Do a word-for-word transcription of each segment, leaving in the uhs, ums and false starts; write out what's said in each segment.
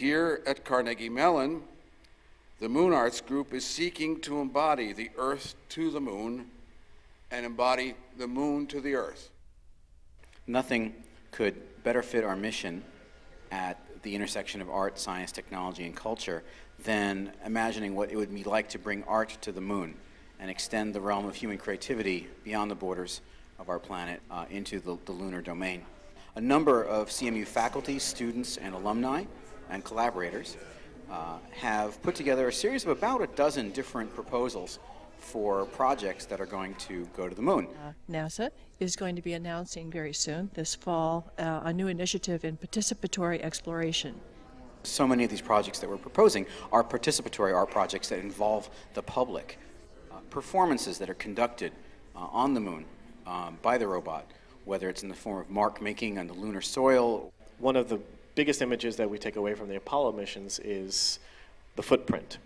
Here at Carnegie Mellon, the Moon Arts Group is seeking to embody the Earth to the Moon and embody the Moon to the Earth. Nothing could better fit our mission at the intersection of art, science, technology, and culture than imagining what it would be like to bring art to the moon and extend the realm of human creativity beyond the borders of our planet uh, into the, the lunar domain. A number of C M U faculty, students, and alumni and collaborators uh, have put together a series of about a dozen different proposals for projects that are going to go to the moon. Uh, NASA is going to be announcing very soon, this fall, uh, a new initiative in participatory exploration. So many of these projects that we're proposing are participatory art projects that involve the public. Uh, performances that are conducted uh, on the moon um, by the robot, whether it's in the form of mark making on the lunar soil. One of the biggest images that we take away from the Apollo missions is the footprint.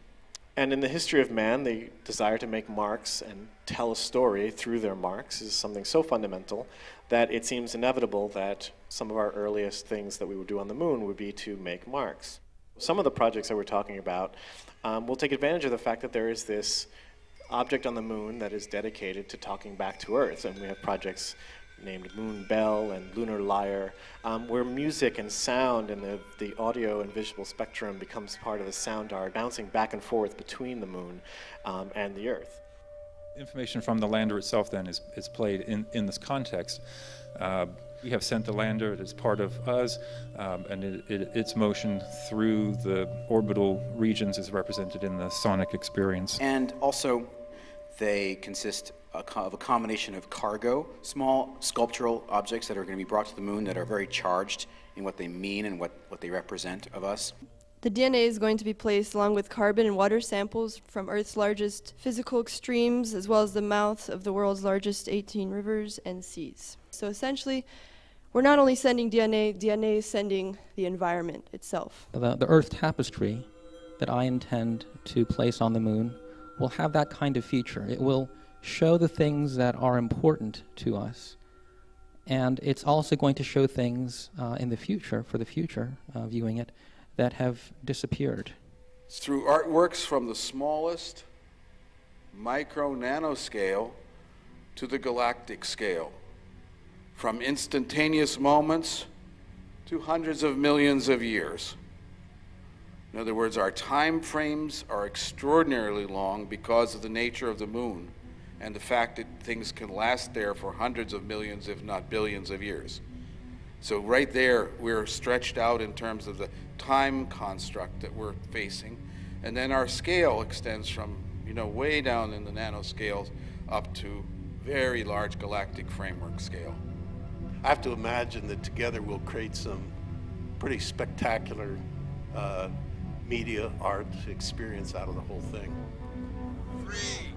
And in the history of man, the desire to make marks and tell a story through their marks is something so fundamental that it seems inevitable that some of our earliest things that we would do on the moon would be to make marks. Some of the projects that we're talking about um, will take advantage of the fact that there is this object on the moon that is dedicated to talking back to Earth, and we have projects named Moon Bell and Lunar Lyre, um, where music and sound and the, the audio and visual spectrum becomes part of the sound art, bouncing back and forth between the moon um, and the Earth. Information from the lander itself then is, is played in, in this context. Uh, we have sent the lander, it is part of us, um, and it, it, its motion through the orbital regions is represented in the sonic experience. And also, they consist of a combination of cargo, small sculptural objects that are going to be brought to the moon that are very charged in what they mean and what, what they represent of us. The D N A is going to be placed along with carbon and water samples from Earth's largest physical extremes, as well as the mouths of the world's largest eighteen rivers and seas. So essentially, we're not only sending D N A, D N A is sending the environment itself. The, the Earth tapestry that I intend to place on the moon will have that kind of feature. It will show the things that are important to us, and it's also going to show things uh, in the future, for the future uh, viewing it, that have disappeared. Through artworks from the smallest micro-nano scale to the galactic scale, from instantaneous moments to hundreds of millions of years. In other words, our time frames are extraordinarily long because of the nature of the moon and the fact that things can last there for hundreds of millions, if not billions of years. So right there, we're stretched out in terms of the time construct that we're facing. And then our scale extends from, you know, way down in the nanoscales up to very large galactic framework scale. I have to imagine that together we'll create some pretty spectacular uh, media, art, experience out of the whole thing. Three.